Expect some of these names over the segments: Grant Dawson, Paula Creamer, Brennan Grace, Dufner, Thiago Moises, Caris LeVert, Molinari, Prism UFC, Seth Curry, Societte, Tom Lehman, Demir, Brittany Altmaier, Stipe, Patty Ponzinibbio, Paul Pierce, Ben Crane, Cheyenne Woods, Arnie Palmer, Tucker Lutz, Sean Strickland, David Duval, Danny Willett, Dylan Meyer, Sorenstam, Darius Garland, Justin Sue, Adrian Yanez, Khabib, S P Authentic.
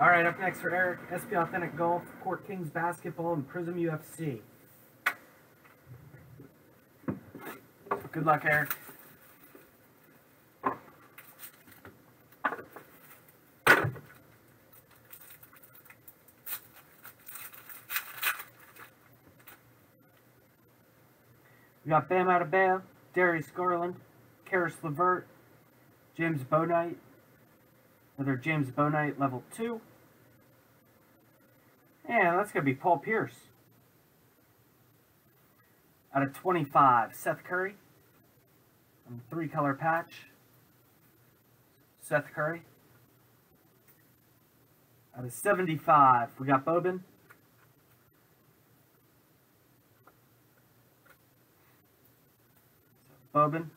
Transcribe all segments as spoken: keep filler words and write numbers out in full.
All right, up next for Eric, S P Authentic Golf, Court Kings Basketball, and Prism U F C. Good luck, Eric. We got Bam Outta Bam, Darius Garland, Caris LeVert, James Bouknight, another James Bouknight level two. And that's going to be Paul Pierce. Out of twenty-five, Seth Curry. Three color patch. Seth Curry. Out of seventy-five, we got Bobin. Bobin.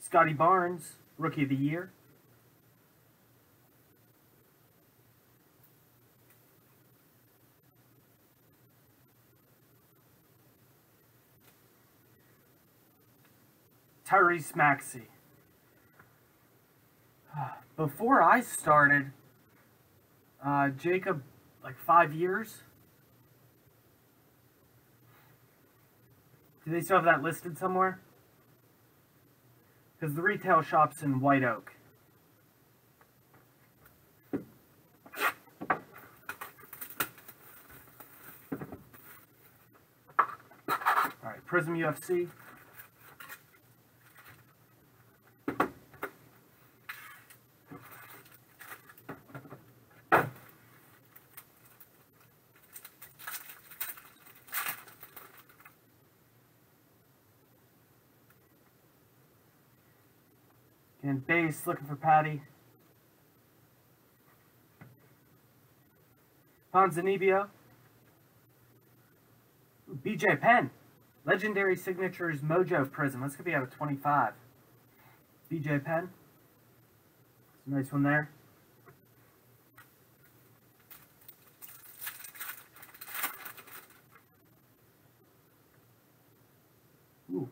Scotty Barnes, Rookie of the Year. Tyrese Maxey. Before I started, uh, Jacob, like five years. Do they still have that listed somewhere? Because the retail shop's in White Oak. All right, Prism U F C. And base, looking for Patty. Ponzinibbio. B J Penn. Legendary Signatures Mojo Prism. That's going to be out of twenty-five. B J Penn. Nice one there. Ooh.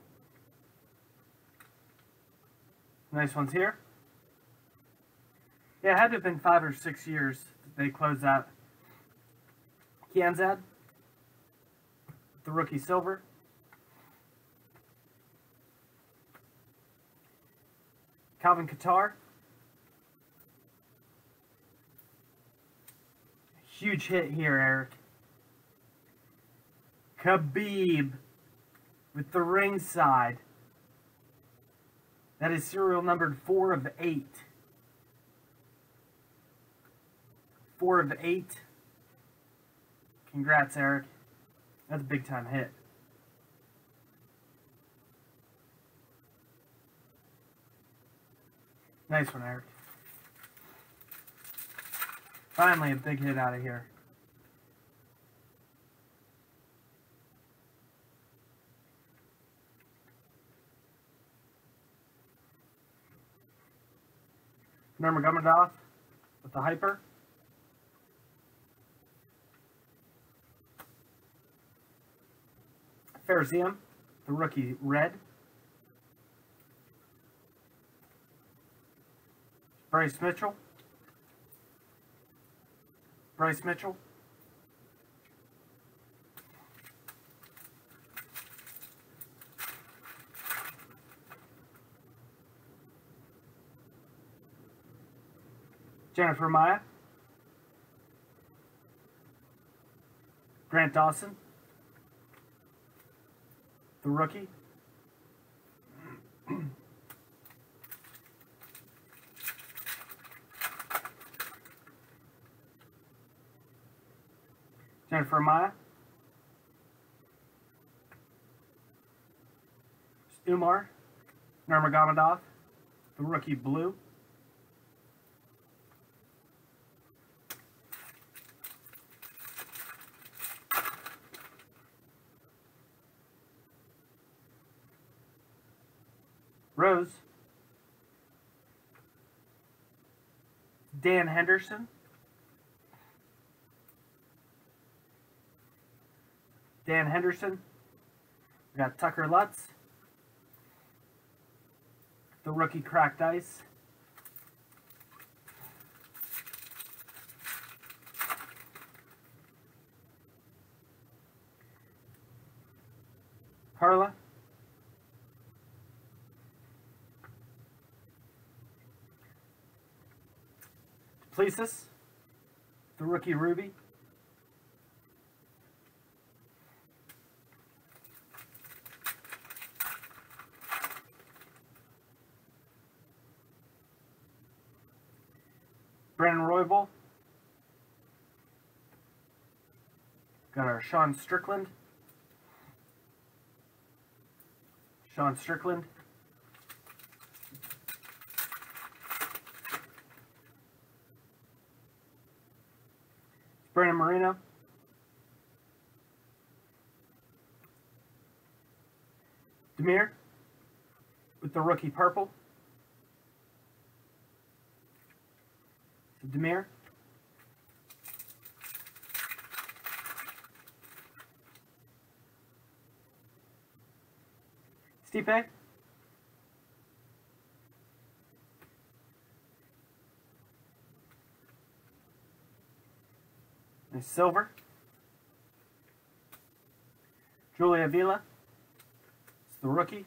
Nice ones here. Yeah, it had to have been five or six years that they closed out. Kianzad, the rookie silver. Calvin Kattar. Huge hit here, Eric. Khabib with the ringside. That is serial numbered four of eight. Four of eight. Congrats, Eric. That's a big time hit. Nice one, Eric. Finally, a big hit out of here. Nurmagomedov with the hyper. Ferzium, the rookie red. Bryce Mitchell. Bryce Mitchell. Jennifer Maya. Grant Dawson. The rookie. Jennifer Maya. Umar Nurmagomedov. The rookie blue. Rose, Dan Henderson, Dan Henderson, we got Tucker Lutz, the rookie cracked ice, Plesis, the rookie Ruby. Brennan Roybal. Got our Sean Strickland. Sean Strickland. Brandon Moreno. Demir with the rookie purple. Demir. Stipe. Nice silver. Julia Avila. It's the rookie.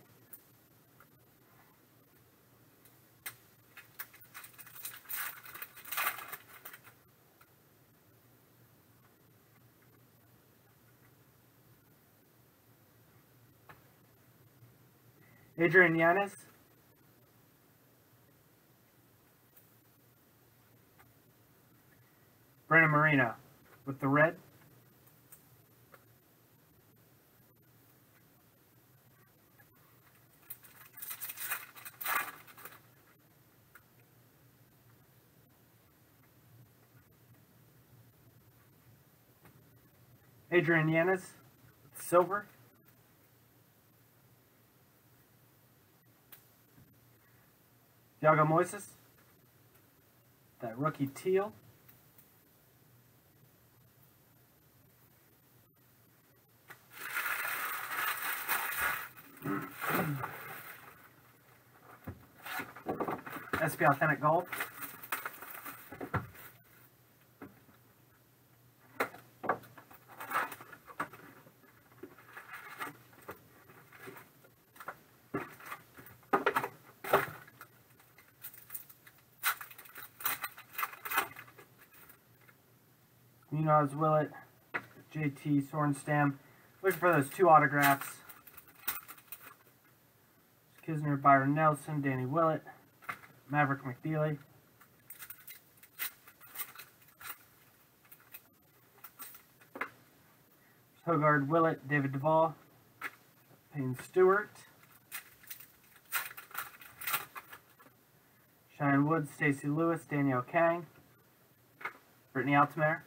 Adrian Yanez. Brandon Moreno with the red. Adrian Yanez with silver. Thiago Moises, that rookie teal. S P Authentic Golf. Nunez Willett, J T Sorenstam. Looking for those two autographs. Kisner, Byron Nelson, Danny Willett, Maverick McBealy. Hogard, Willett, David Duval, Payne Stewart. Cheyenne Woods, Stacey Lewis, Danielle Kang, Brittany Altmaier.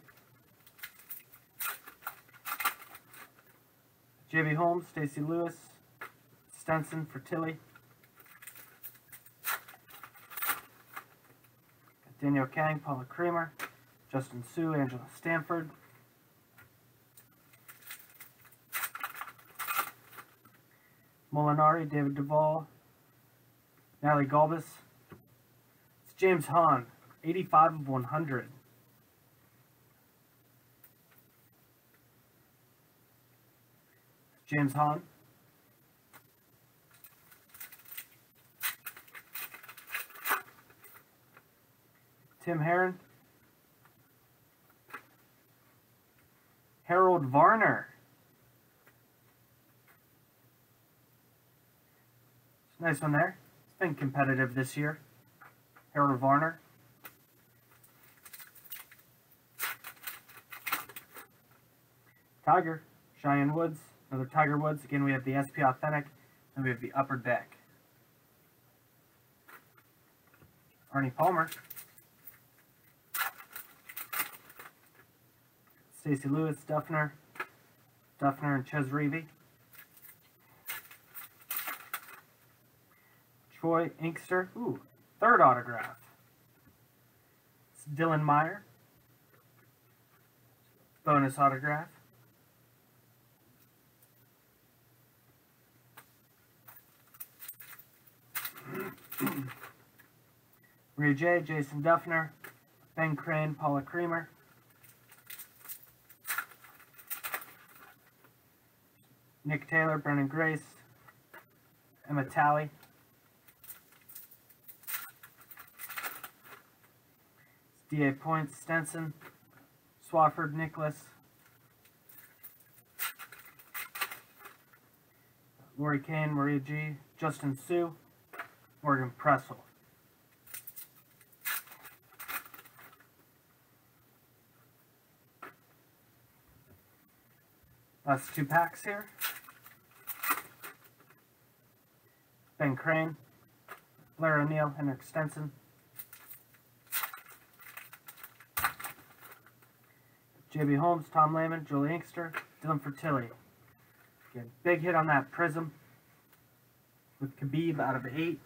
J B. Holmes, Stacey Lewis, Stenson for Tilly. Danielle Kang, Paula Creamer, Justin Sue, Angela Stanford. Molinari, David Duval, Natalie Galbus. It's James Hahn, eighty-five of one hundred. James Hahn. Tim Herron. Harold Varner. It's a nice one there. It's been competitive this year. Harold Varner. Tiger. Cheyenne Woods. Another Tiger Woods. Again, we have the S P Authentic, and we have the Upper Deck. Arnie Palmer. Stacey Lewis, Dufner. Dufner and Ches Reavie. Troy Inkster. Ooh, third autograph. It's Dylan Meyer. Bonus autograph. Maria J, Jason Dufner, Ben Crane, Paula Creamer, Nick Taylor, Brennan Grace, Emma Talley, D A Points, Stenson, Swafford, Nicholas, Lori Kane, Maria G, Justin Sue, Morgan Pressel. Last two packs here. Ben Crane, Blair O'Neill, Henrik Stenson, J B. Holmes, Tom Lehman, Jolie Inkster, Dylan Fertilio. Again, big hit on that Prism with Khabib out of eight.